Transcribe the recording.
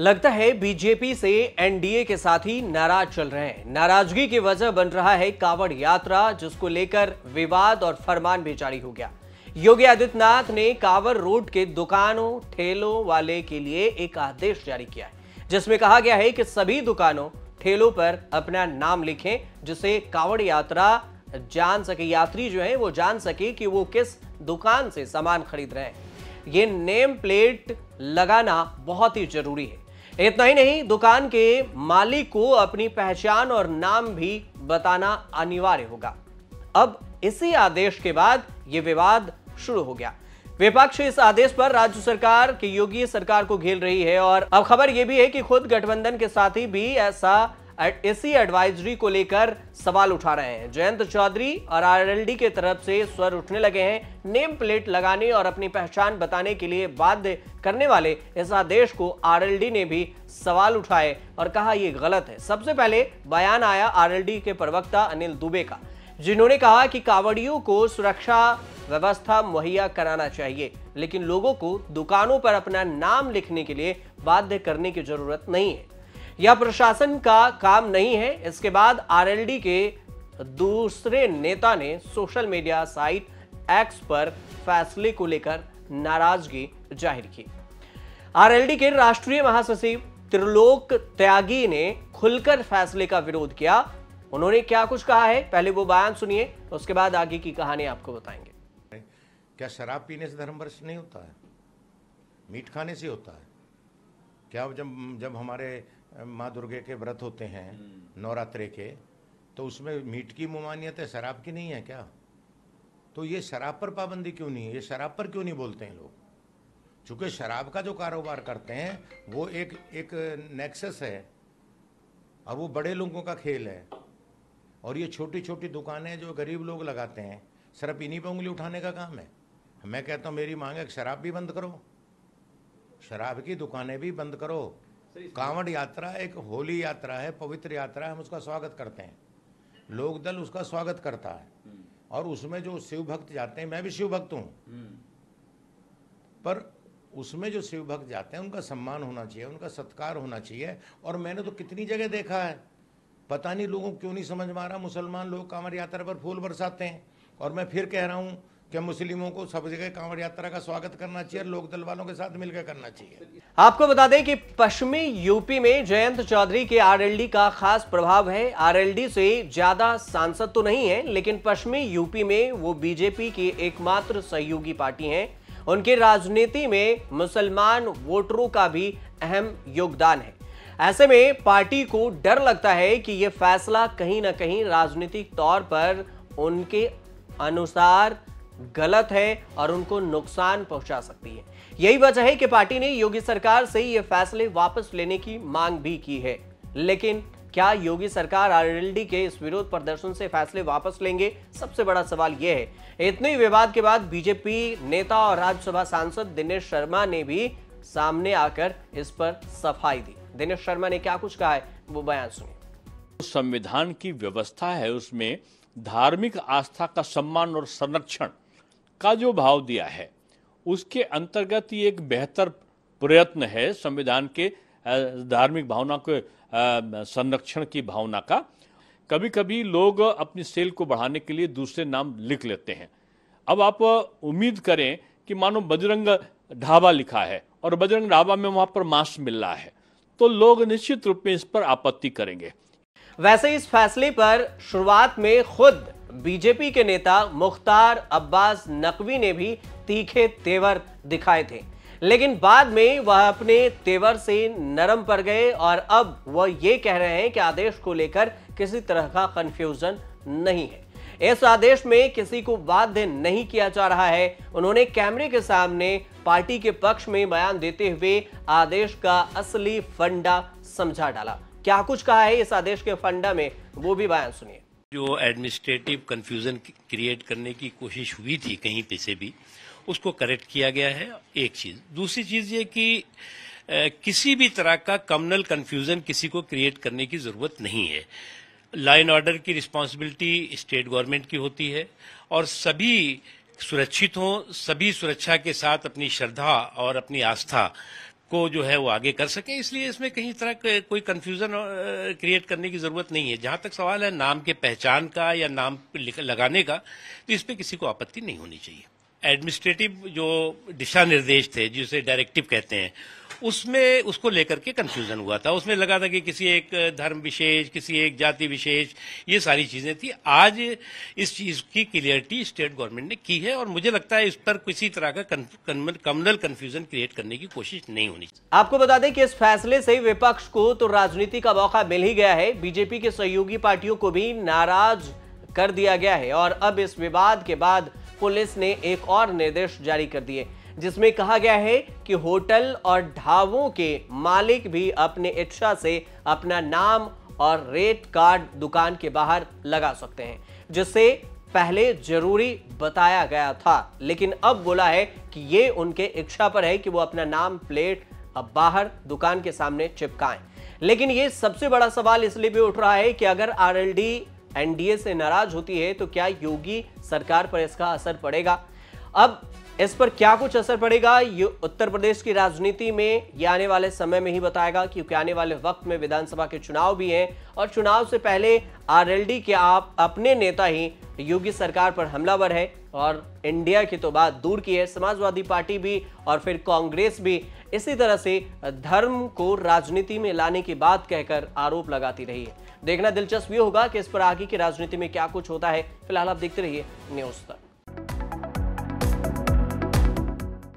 लगता है बीजेपी से एनडीए के साथी नाराज चल रहे हैं। नाराजगी की वजह बन रहा है कांवड़ यात्रा, जिसको लेकर विवाद और फरमान भी जारी हो गया। योगी आदित्यनाथ ने कांवड़ रोड के दुकानों ठेलों वाले के लिए एक आदेश जारी किया है, जिसमें कहा गया है कि सभी दुकानों ठेलों पर अपना नाम लिखें, जिससे कांवड़ यात्रा जान सके, यात्री जो है वो जान सके कि वो किस दुकान से सामान खरीद रहे हैं। ये नेम प्लेट लगाना बहुत ही जरूरी है। इतना ही नहीं, दुकान के मालिक को अपनी पहचान और नाम भी बताना अनिवार्य होगा। अब इसी आदेश के बाद ये विवाद शुरू हो गया। विपक्ष इस आदेश पर राज्य सरकार की योगी सरकार को घेर रही है और अब खबर यह भी है कि खुद गठबंधन के साथी भी इसी एडवाइजरी को लेकर सवाल उठा रहे हैं। जयंत चौधरी और आरएलडी के तरफ से स्वर उठने लगे हैं। नेम प्लेट लगाने और अपनी पहचान बताने के लिए बाध्य करने वाले इस आदेश को आरएलडी ने भी सवाल उठाए और कहा ये गलत है। सबसे पहले बयान आया आरएलडी के प्रवक्ता अनिल दुबे का, जिन्होंने कहा कि कांवड़ियों को सुरक्षा व्यवस्था मुहैया कराना चाहिए, लेकिन लोगों को दुकानों पर अपना नाम लिखने के लिए बाध्य करने की जरूरत नहीं है। यह प्रशासन का काम नहीं है। इसके बाद आरएलडी के दूसरे नेता ने सोशल मीडिया साइट एक्स पर फैसले को लेकर नाराजगी जाहिर की। आरएलडी के राष्ट्रीय महासचिव त्रिलोक त्यागी ने खुलकर फैसले का विरोध किया। उन्होंने क्या कुछ कहा है, पहले वो बयान सुनिए, उसके बाद आगे की कहानी आपको बताएंगे। क्या शराब पीने से धर्मभ्रष्ट नहीं होता है? मीट खाने से होता है क्या? जब हमारे माँ दुर्गे के व्रत होते हैं नवरात्रे के, तो उसमें मीट की ममानियत है, शराब की नहीं है क्या? तो ये शराब पर पाबंदी क्यों नहीं है? ये शराब पर क्यों नहीं बोलते हैं लोग? चूँकि शराब का जो कारोबार करते हैं वो एक नेक्सस है और वो बड़े लोगों का खेल है, और ये छोटी छोटी दुकानें जो गरीब लोग लगाते हैं, सिर्फ इन्हीं पर उंगली उठाने का काम है। मैं कहता हूँ मेरी मांग है कि शराब भी बंद करो, शराब की दुकानें भी बंद करो। कांवड़ यात्रा एक होली यात्रा है, पवित्र यात्रा है, हम उसका स्वागत करते हैं, लोक दल उसका स्वागत करता है, और उसमें जो शिव भक्त जाते हैं, मैं भी शिव भक्त हूँ, पर उसमें जो शिव भक्त जाते हैं उनका सम्मान होना चाहिए, उनका सत्कार होना चाहिए। और मैंने तो कितनी जगह देखा है, पता नहीं लोगों को क्यों नहीं समझ में आ रहा, मुसलमान लोग कांवड़ यात्रा पर फूल बरसाते हैं। और मैं फिर कह रहा हूँ कि मुस्लिमों को सब जगह कांवड़ यात्रा का स्वागत करना चाहिए, लोक दल वालों के साथ मिलकर करना चाहिए। आपको बता दें कि पश्चिमी यूपी में जयंत चौधरी के आरएलडी का खास प्रभाव है। आरएलडी से ज्यादा सांसद तो नहीं है, लेकिन पश्चिमी यूपी में वो बीजेपी की एकमात्र सहयोगी पार्टी है। उनके राजनीति में मुसलमान वोटरों का भी अहम योगदान है। ऐसे में पार्टी को डर लगता है कि ये फैसला कहीं ना कहीं राजनीतिक तौर पर उनके अनुसार गलत है और उनको नुकसान पहुंचा सकती है। यही वजह है कि पार्टी ने योगी सरकार से ये फैसले वापस लेने की मांग भी की है। लेकिन क्या योगी सरकार आरएलडी के इस विरोध प्रदर्शन से फैसले वापस लेंगे, सबसे बड़ा सवाल यह है। इतने विवाद के बाद बीजेपी नेता और राज्यसभा सांसद दिनेश शर्मा ने भी सामने आकर इस पर सफाई दी। दिनेश शर्मा ने क्या कुछ कहा है, वो बयान सुनिए। संविधान की व्यवस्था है, उसमें धार्मिक आस्था का सम्मान और संरक्षण का जो भाव दिया है, उसके अंतर्गत ये एक बेहतर प्रयत्न है संविधान के धार्मिक भावना के संरक्षण की भावना का। कभी कभी लोग अपनी सेल को बढ़ाने के लिए दूसरे नाम लिख लेते हैं। अब आप उम्मीद करें कि मानो बजरंग ढाबा लिखा है और बजरंग ढाबा में वहाँ पर मांस मिल रहा है, तो लोग निश्चित रूप में इस पर आपत्ति करेंगे। वैसे इस फैसले पर शुरुआत में खुद बीजेपी के नेता मुख्तार अब्बास नकवी ने भी तीखे तेवर दिखाए थे, लेकिन बाद में वह अपने तेवर से नरम पर गए और अब वह ये कह रहे हैं कि आदेश को लेकर किसी तरह का कंफ्यूजन नहीं है। इस आदेश में किसी को बाध्य नहीं किया जा रहा है। उन्होंने कैमरे के सामने पार्टी के पक्ष में बयान देते हुए आदेश का असली फंडा समझा डाला। क्या कुछ कहा है इस आदेश के फंडा में, वो भी बयान सुनिए। जो एडमिनिस्ट्रेटिव कंफ्यूजन क्रिएट करने की कोशिश हुई थी कहीं पे से भी, उसको करेक्ट किया गया है, एक चीज। दूसरी चीज ये कि किसी भी तरह का कम्युनल कंफ्यूजन किसी को क्रिएट करने की जरूरत नहीं है। लॉ एंड ऑर्डर की रिस्पॉन्सिबिलिटी स्टेट गवर्नमेंट की होती है और सभी सुरक्षित हों, सभी सुरक्षा के साथ अपनी श्रद्धा और अपनी आस्था को जो है वो आगे कर सके, इसलिए इसमें कहीं तरह कोई कंफ्यूजन क्रिएट करने की जरूरत नहीं है। जहां तक सवाल है नाम के पहचान का या नाम लगाने का, तो इस पे किसी को आपत्ति नहीं होनी चाहिए। एडमिनिस्ट्रेटिव जो दिशा निर्देश थे, जिसे डायरेक्टिव कहते हैं, उसमें उसको लेकर के कंफ्यूजन हुआ था। उसमें लगा था कि किसी एक धर्म विशेष, किसी एक जाति विशेष, ये सारी चीजें थी। आज इस चीज की क्लियरिटी स्टेट गवर्नमेंट ने की है और मुझे लगता है इस पर किसी तरह का कम्युनल कंफ्यूजन क्रिएट करने की कोशिश नहीं होनी चाहिए। आपको बता दें कि इस फैसले से विपक्ष को तो राजनीति का मौका मिल ही गया है, बीजेपी के सहयोगी पार्टियों को भी नाराज कर दिया गया है। और अब इस विवाद के बाद पुलिस ने एक और निर्देश जारी कर दिए, जिसमें कहा गया है कि होटल और ढाबों के मालिक भी अपने इच्छा से अपना नाम और रेट कार्ड दुकान के बाहर लगा सकते हैं, जिसे पहले जरूरी बताया गया था, लेकिन अब बोला है कि ये उनके इच्छा पर है कि वो अपना नाम प्लेट अब बाहर दुकान के सामने चिपकाएं। लेकिन ये सबसे बड़ा सवाल इसलिए भी उठ रहा है कि अगर आरएलडी एनडीए से नाराज होती है तो क्या योगी सरकार पर इसका असर पड़ेगा? अब इस पर क्या कुछ असर पड़ेगा, ये उत्तर प्रदेश की राजनीति में ये आने वाले समय में ही बताएगा, क्योंकि आने वाले वक्त में विधानसभा के चुनाव भी हैं और चुनाव से पहले आरएलडी के आप अपने नेता ही योगी सरकार पर हमलावर है। और इंडिया की तो बात दूर की है, समाजवादी पार्टी भी और फिर कांग्रेस भी इसी तरह से धर्म को राजनीति में लाने की बात कहकर आरोप लगाती रही है। देखना दिलचस्प ये होगा कि इस पर आगे की राजनीति में क्या कुछ होता है। फिलहाल आप देखते रहिए न्यूज़ तक।